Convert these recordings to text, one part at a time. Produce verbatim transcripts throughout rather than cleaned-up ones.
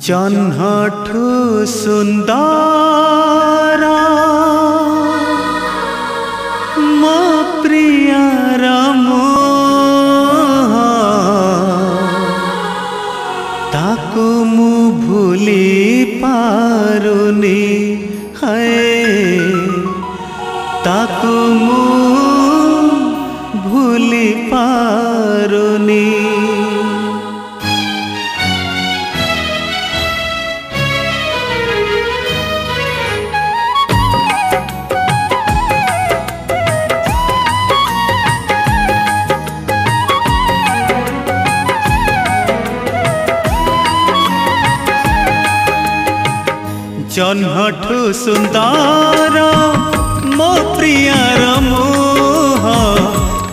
जन्हा ठू सुंदारा मो प्रियर मुहाना ताकू मु भूली पारुनी है ताकू मु भूली पारुनी जन्हा ठू सुंदारा मो प्रियर मुहाना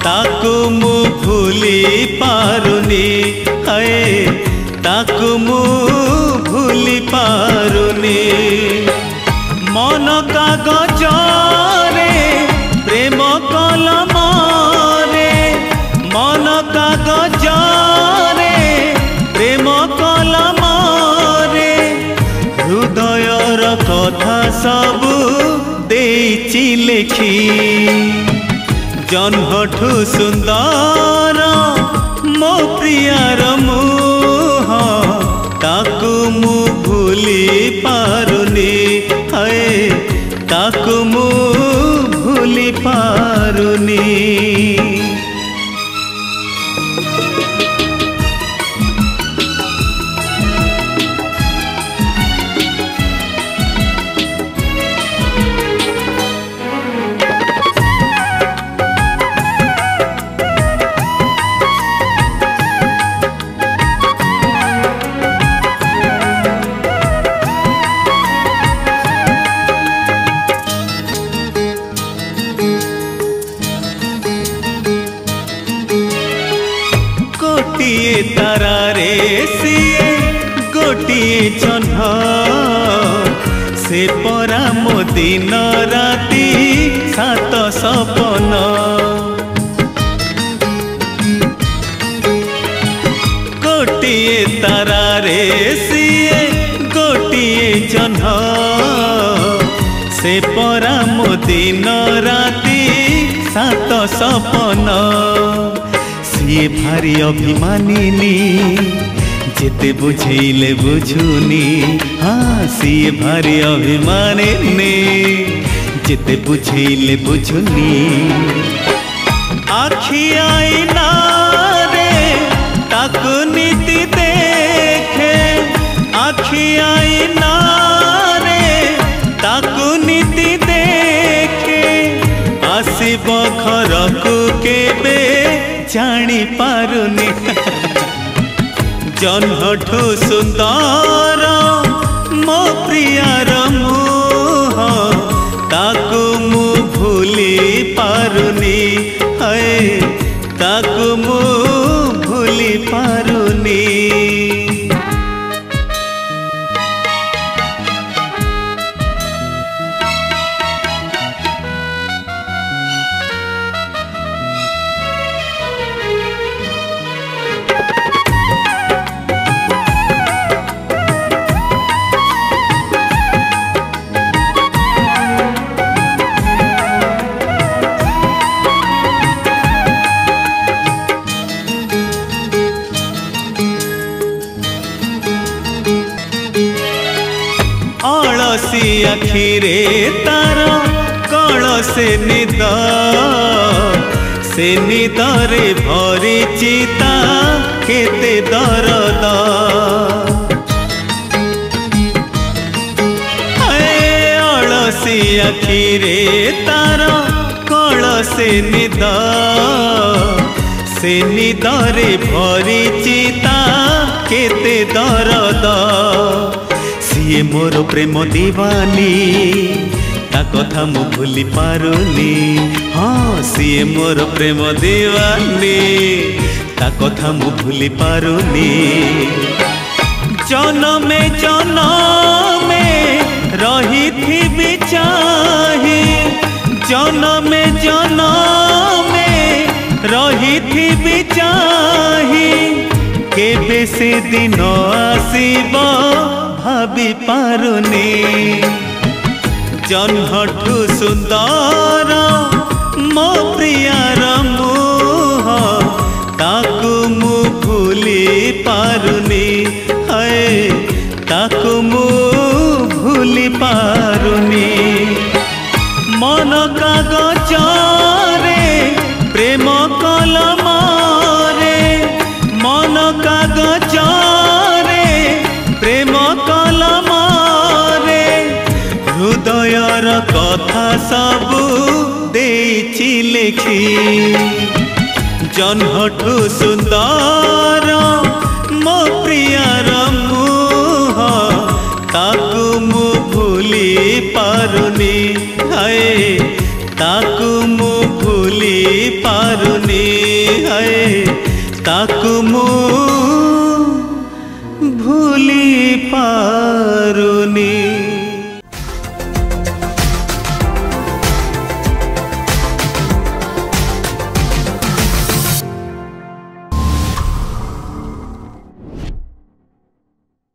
ताकू मु भूली पारुनी है ताकू मु भूली पारुनी मन कागज रे प्रेम कलम रे मन कागज रे प्रेम कलम रे हृदय कथा सब देछि लिखी जन्हा ठू सुंदारा मो प्रियर मुहाना ताकू मु भूली पारुनी है ताकू मु भूली पारुनी गोटिए तारारे सीए गोटिए जन्हा से परा मो दिन राति सात सपन गोटिए तारारे सीए गोटिए जन्हा से परा मो दिन राति सात सपन ये भारी अभिमानिनी जेते बुझेले बुझुनी हाँ सी भारी अभिमानिनी जेते बुझेले बुझुनी आखी आई ना रे ताकू नीति देखे आखी आई ना रे ताकू नीति देखे आसिब घरकू केबे जानी पारुनी जन्हा ठू सुंदारा मो प्रियर मुहाना ताकू मु भूली पारुनी है ताकू मु भूली पारुनी आलसी आखिरे तारा कल से निद से निद रे भरी चिता केते दरद आलसी आखिरे तारा कल से निद से निद रे भरी चिता केते दरद ये मोर प्रेम दीवानी ता कथा मु भूली पारुनी हाँ सीए मोर प्रेम दीवानी ता कथा मु भूली पारुनी जनमे जनमे रही थी बिचाही जनमे जनमे रही थी बिचाही के বেশি দিন আসিব ভাবি পারুনি, জহ্ন ঠু সুন্দর মো প্রিয়ার মুহ তাকু মু ভুলি পারুনি, হায় তাকু মু ভুলি পারুনি। মন কাগজরে প্রেম কলমরে, মন কাগজরে প্রেম কলমরে হৃদয়র কথা সবু দেইছি লিখি, জহ্ন ঠু সুন্দর মো প্রিয়ার মুহ তাকু মু ভুলি পারুনি, হায় তাকু মু ভুলি পারুনি, হায় তাকু মু